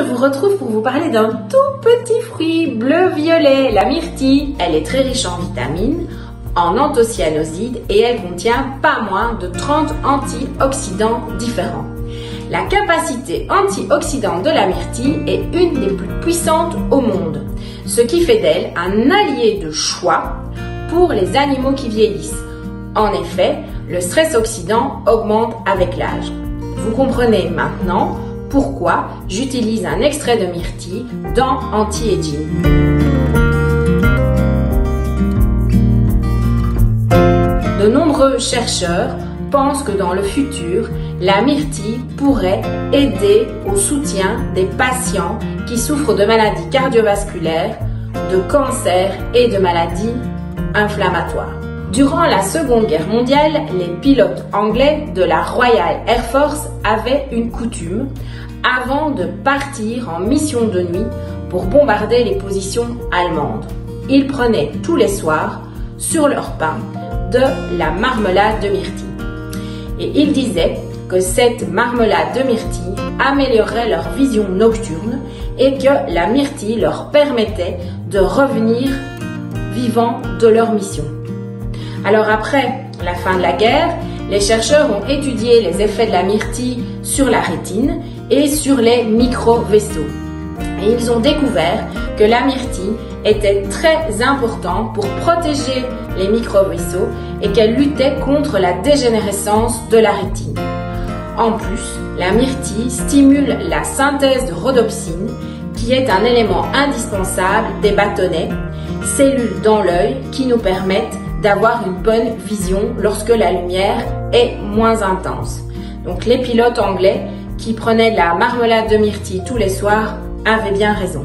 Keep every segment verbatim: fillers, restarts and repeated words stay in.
je vous retrouve pour vous parler d'un tout petit fruit bleu-violet, la myrtille. Elle est très riche en vitamines, en anthocyanosides et elle contient pas moins de trente antioxydants différents. La capacité antioxydante de la myrtille est une des plus puissantes au monde, ce qui fait d'elle un allié de choix pour les animaux qui vieillissent. En effet, le stress oxydant augmente avec l'âge. Vous comprenez maintenant pourquoi j'utilise un extrait de myrtille dans Anti-Aging. De nombreux chercheurs pensent que dans le futur, la myrtille pourrait aider au soutien des patients qui souffrent de maladies cardiovasculaires, de cancers et de maladies inflammatoires. Durant la Seconde Guerre mondiale, les pilotes anglais de la Royal Air Force avaient une coutume avant de partir en mission de nuit pour bombarder les positions allemandes. Ils prenaient tous les soirs sur leur pain de la marmelade de myrtille. Et ils disaient que cette marmelade de myrtille améliorait leur vision nocturne et que la myrtille leur permettait de revenir vivants de leur mission. Alors après la fin de la guerre, les chercheurs ont étudié les effets de la myrtille sur la rétine et sur les micro-vaisseaux. Et ils ont découvert que la myrtille était très importante pour protéger les micro-vaisseaux et qu'elle luttait contre la dégénérescence de la rétine. En plus, la myrtille stimule la synthèse de rhodopsine qui est un élément indispensable des bâtonnets, cellules dans l'œil qui nous permettent d'avoir une bonne vision lorsque la lumière est moins intense. Donc les pilotes anglais qui prenaient de la marmelade de myrtille tous les soirs avaient bien raison.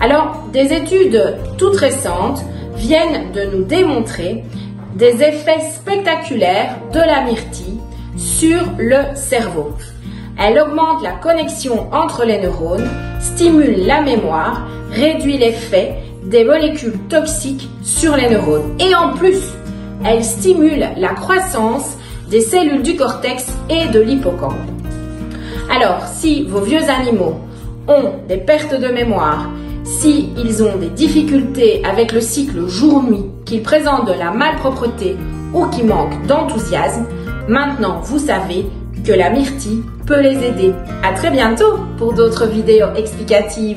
Alors, des études toutes récentes viennent de nous démontrer des effets spectaculaires de la myrtille sur le cerveau. Elle augmente la connexion entre les neurones, stimule la mémoire, réduit l'effet des molécules toxiques sur les neurones. Et en plus, elle stimule la croissance des cellules du cortex et de l'hippocampe. Alors, si vos vieux animaux ont des pertes de mémoire, si ils ont des difficultés avec le cycle jour-nuit, qu'ils présentent de la malpropreté ou qu'ils manquent d'enthousiasme, maintenant vous savez que la myrtille peut les aider. À très bientôt pour d'autres vidéos explicatives.